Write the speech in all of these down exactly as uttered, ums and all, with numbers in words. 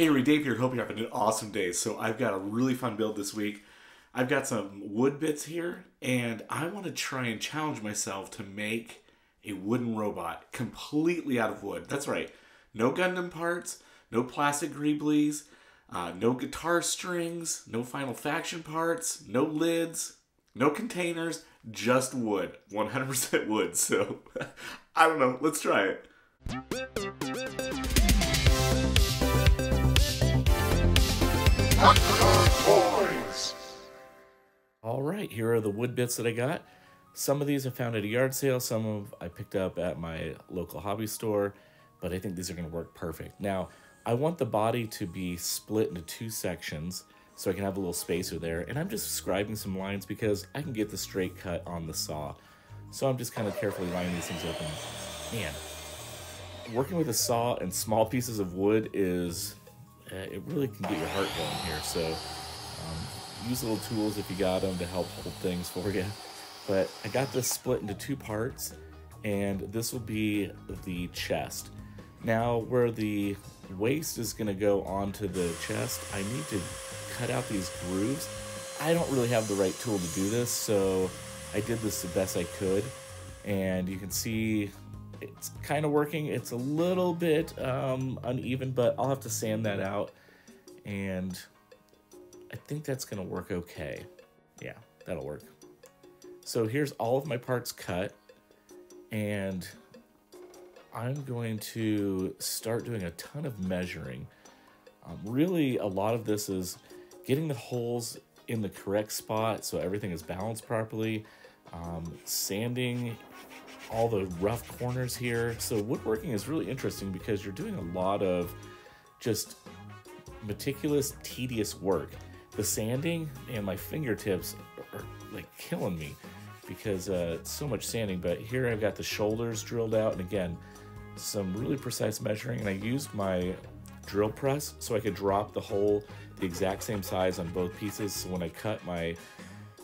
Hey everybody, Dave here, hoping you're having an awesome day. So I've got a really fun build this week. I've got some wood bits here, and I want to try and challenge myself to make a wooden robot completely out of wood. That's right, no Gundam parts, no plastic greeblies, uh, no guitar strings, no Final Faction parts, no lids, no containers, just wood, one hundred percent wood. So I don't know, let's try it. All right, here are the wood bits that I got. Some of these I found at a yard sale, some of I picked up at my local hobby store, but I think these are gonna work perfect. Now, I want the body to be split into two sections so I can have a little spacer there, and I'm just scribing some lines because I can get the straight cut on the saw. So I'm just kind of carefully lining these things open. Man, working with a saw and small pieces of wood is, uh, it really can get your heart going here, so um, use little tools if you got them to help hold things for you. But I got this split into two parts, and this will be the chest. Now, where the waist is gonna go onto the chest, I need to cut out these grooves. I don't really have the right tool to do this, so I did this the best I could, and you can see it's kind of working. It's a little bit um, uneven, but I'll have to sand that out, and I think that's gonna work okay. Yeah, that'll work. So here's all of my parts cut, and I'm going to start doing a ton of measuring. Um, really, a lot of this is getting the holes in the correct spot so everything is balanced properly, um, sanding all the rough corners here. So woodworking is really interesting because you're doing a lot of just meticulous, tedious work. The sanding and my fingertips are, are like killing me because uh, it's so much sanding, but here I've got the shoulders drilled out, and again, some really precise measuring, and I used my drill press so I could drop the hole the exact same size on both pieces, so when I cut my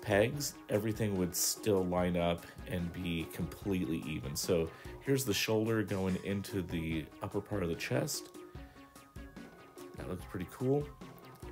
pegs, everything would still line up and be completely even. So here's the shoulder going into the upper part of the chest. That looks pretty cool.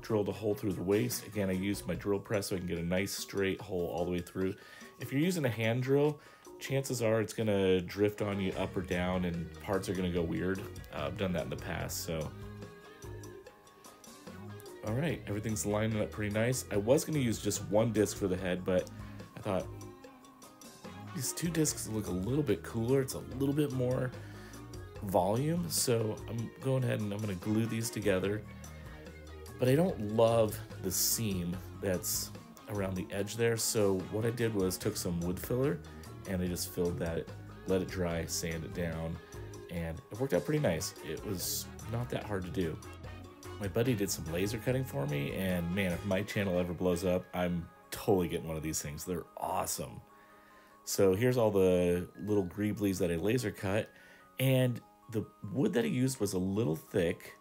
Drilled a hole through the waist. Again, I used my drill press so I can get a nice straight hole all the way through. If you're using a hand drill, chances are it's gonna drift on you up or down and parts are gonna go weird. Uh, I've done that in the past, so. All right, everything's lining up pretty nice. I was gonna use just one disc for the head, but I thought these two discs look a little bit cooler. It's a little bit more volume, so I'm going ahead and I'm gonna glue these together. But I don't love the seam that's around the edge there, so what I did was took some wood filler and I just filled that, let it dry, sand it down, and it worked out pretty nice. It was not that hard to do. My buddy did some laser cutting for me, and man, if my channel ever blows up, I'm totally getting one of these things. They're awesome. So here's all the little greeblies that I laser cut, and the wood that I used was a little thick,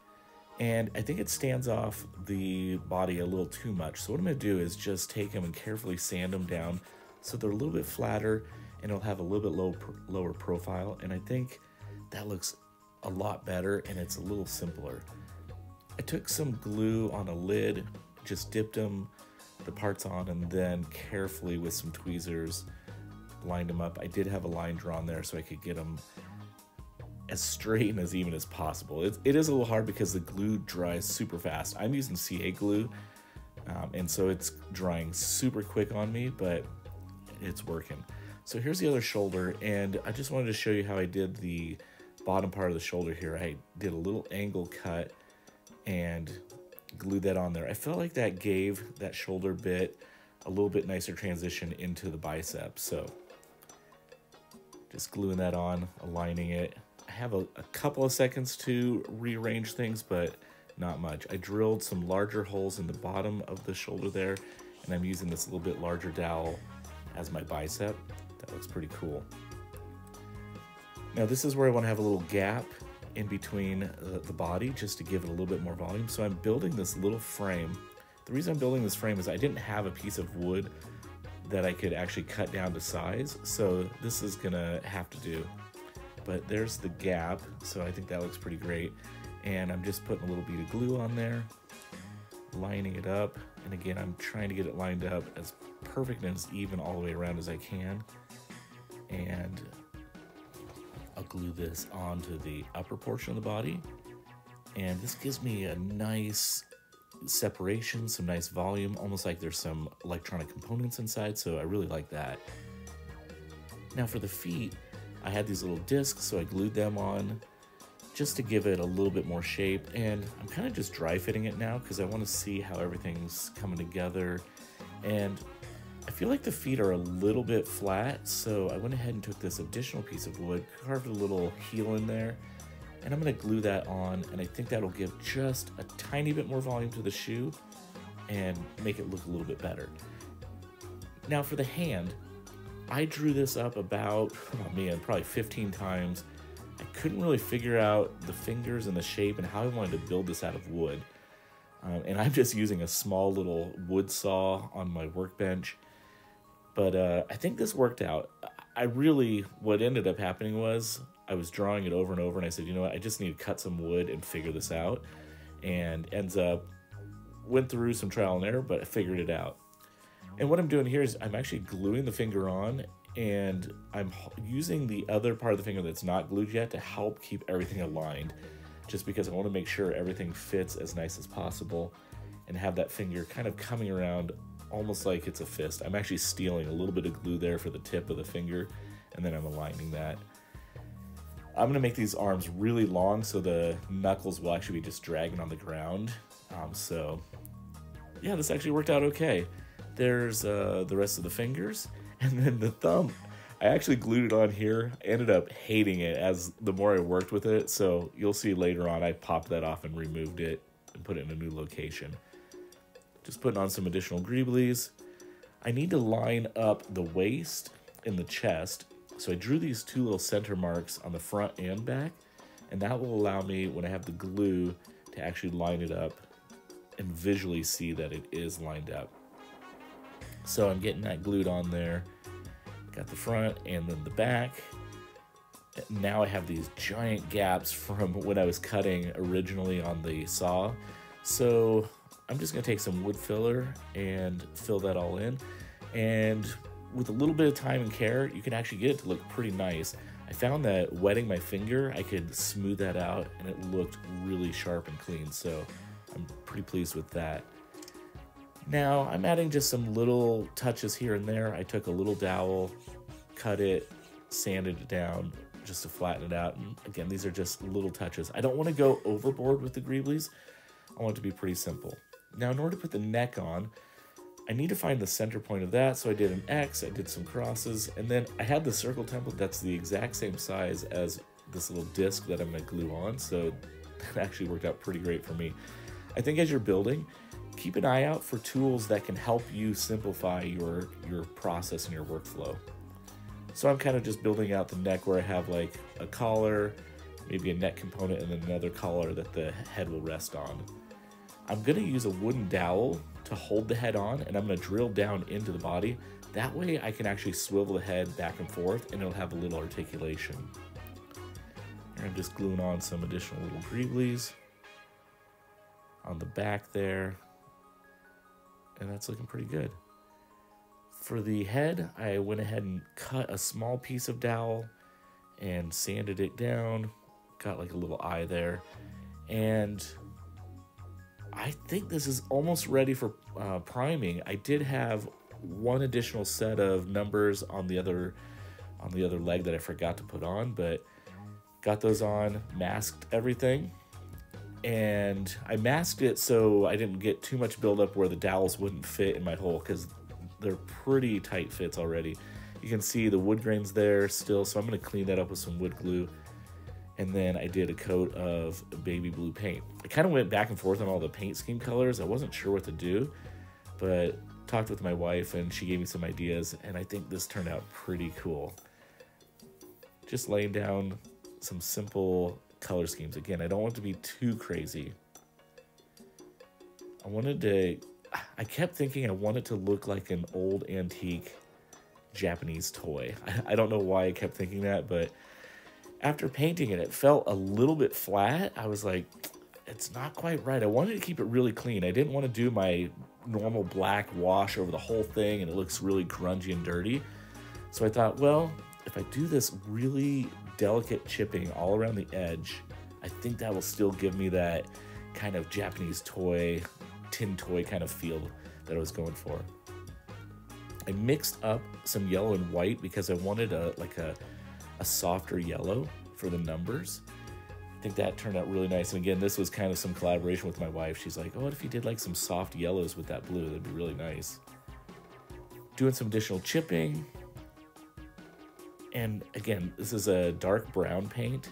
and I think it stands off the body a little too much. So what I'm gonna do is just take them and carefully sand them down so they're a little bit flatter, and it'll have a little bit low, lower profile, and I think that looks a lot better, and it's a little simpler. I took some glue on a lid, just dipped them, the parts on, and then carefully with some tweezers, lined them up. I did have a line drawn there so I could get them as straight and as even as possible. It, it is a little hard because the glue dries super fast. I'm using C A glue, um, and so it's drying super quick on me, but it's working. So here's the other shoulder, and I just wanted to show you how I did the bottom part of the shoulder here. I did a little angle cut and glue that on there. I felt like that gave that shoulder bit a little bit nicer transition into the bicep. So just gluing that on, aligning it. I have a, a couple of seconds to rearrange things, but not much. I drilled some larger holes in the bottom of the shoulder there, and I'm using this little bit larger dowel as my bicep. That looks pretty cool. Now this is where I want to have a little gap in between the body just to give it a little bit more volume. So I'm building this little frame. The reason I'm building this frame is I didn't have a piece of wood that I could actually cut down to size, so this is gonna have to do. But there's the gap, so I think that looks pretty great. and I'm just putting a little bead of glue on there, lining it up. And again, I'm trying to get it lined up as perfect and as even all the way around as I can. And I'll glue this onto the upper portion of the body. And this gives me a nice separation, some nice volume, almost like there's some electronic components inside, so I really like that. Now for the feet, I had these little discs, so I glued them on just to give it a little bit more shape, and I'm kind of just dry fitting it now because I want to see how everything's coming together. And I feel like the feet are a little bit flat, so I went ahead and took this additional piece of wood, carved a little heel in there, and I'm going to glue that on, and I think that'll give just a tiny bit more volume to the shoe and make it look a little bit better. Now for the hand, I drew this up about, oh man, probably fifteen times. I couldn't really figure out the fingers and the shape and how I wanted to build this out of wood. Um, and I'm just using a small little wood saw on my workbench. But uh, I think this worked out. I really, what ended up happening was I was drawing it over and over, and I said, you know what, I just need to cut some wood and figure this out. And ends up, went through some trial and error, but I figured it out. And what I'm doing here is I'm actually gluing the finger on, and I'm using the other part of the finger that's not glued yet to help keep everything aligned, just because I want to make sure everything fits as nice as possible and have that finger kind of coming around almost like it's a fist. I'm actually stealing a little bit of glue there for the tip of the finger, and then I'm aligning that. I'm going to make these arms really long so the knuckles will actually be just dragging on the ground. Um, so yeah, this actually worked out okay. There's uh, the rest of the fingers, and then the thumb. I actually glued it on here. I ended up hating it as the more I worked with it, so you'll see later on I popped that off and removed it and put it in a new location. Just putting on some additional greeblies. I need to line up the waist and the chest, so I drew these two little center marks on the front and back, and that will allow me, when I have the glue, to actually line it up and visually see that it is lined up. So I'm getting that glued on there. Got the front and then the back. Now I have these giant gaps from when I was cutting originally on the saw. So I'm just gonna take some wood filler and fill that all in. And with a little bit of time and care, you can actually get it to look pretty nice. I found that wetting my finger, I could smooth that out, and it looked really sharp and clean. So I'm pretty pleased with that. Now, I'm adding just some little touches here and there. I took a little dowel, cut it, sanded it down just to flatten it out. And again, these are just little touches. I don't want to go overboard with the greeblies. I want it to be pretty simple. Now, in order to put the neck on, I need to find the center point of that. So I did an X, I did some crosses, and then I had the circle template that's the exact same size as this little disc that I'm going to glue on. So that actually worked out pretty great for me. I think as you're building, keep an eye out for tools that can help you simplify your, your process and your workflow. So I'm kind of just building out the neck where I have like a collar, maybe a neck component, and then another collar that the head will rest on. I'm gonna use a wooden dowel to hold the head on, and I'm gonna drill down into the body. That way I can actually swivel the head back and forth, and it'll have a little articulation. And I'm just gluing on some additional little greeblies on the back there. And that's looking pretty good. For the head, I went ahead and cut a small piece of dowel and sanded it down. Got like a little eye there. And I think this is almost ready for uh, priming. I did have one additional set of numbers on the other on the other leg that I forgot to put on, but got those on, masked everything. And I masked it so I didn't get too much buildup where the dowels wouldn't fit in my hole, because they're pretty tight fits already. You can see the wood grains there still, so I'm going to clean that up with some wood glue. And then I did a coat of baby blue paint. I kind of went back and forth on all the paint scheme colors. I wasn't sure what to do, but talked with my wife, and she gave me some ideas, and I think this turned out pretty cool. Just laying down some simple color schemes. Again, I don't want it to be too crazy. I wanted to, I kept thinking I wanted to look like an old antique Japanese toy. I, I don't know why I kept thinking that, but after painting it, it felt a little bit flat. I was like, it's not quite right. I wanted to keep it really clean. I didn't want to do my normal black wash over the whole thing and it looks really grungy and dirty. So I thought, well, if I do this really delicate chipping all around the edge, I think that will still give me that kind of Japanese toy, tin toy kind of feel that I was going for. I mixed up some yellow and white because I wanted a like a, a softer yellow for the numbers. I think that turned out really nice. And again, this was kind of some collaboration with my wife. She's like, oh, what if you did like some soft yellows with that blue? That'd be really nice. Doing some additional chipping. And again, this is a dark brown paint.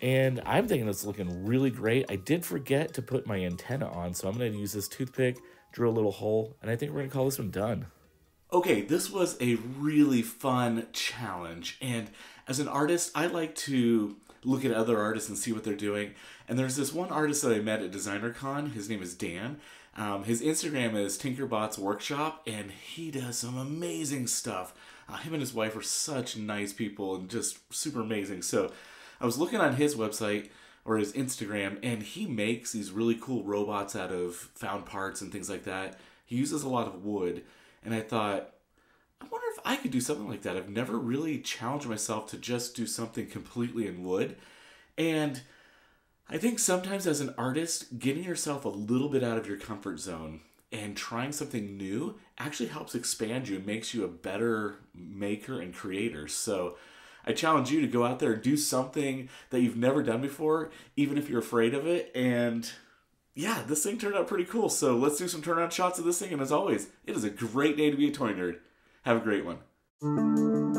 And I'm thinking it's looking really great. I did forget to put my antenna on, so I'm gonna use this toothpick, drill a little hole, and I think we're gonna call this one done. Okay, this was a really fun challenge. And as an artist, I like to look at other artists and see what they're doing. And there's this one artist that I met at DesignerCon. His name is Dan. Um, his Instagram is tinkerbotsworkshop, and he does some amazing stuff. Uh, him and his wife are such nice people and just super amazing. So I was looking on his website or his Instagram, and he makes these really cool robots out of found parts and things like that. He uses a lot of wood, and I thought, I wonder if I could do something like that. I've never really challenged myself to just do something completely in wood. And I think sometimes as an artist, getting yourself a little bit out of your comfort zone and trying something new actually helps expand you and makes you a better maker and creator. So I challenge you to go out there and do something that you've never done before, even if you're afraid of it. And yeah, this thing turned out pretty cool. So let's do some turnaround shots of this thing. And as always, it is a great day to be a toy nerd. Have a great one.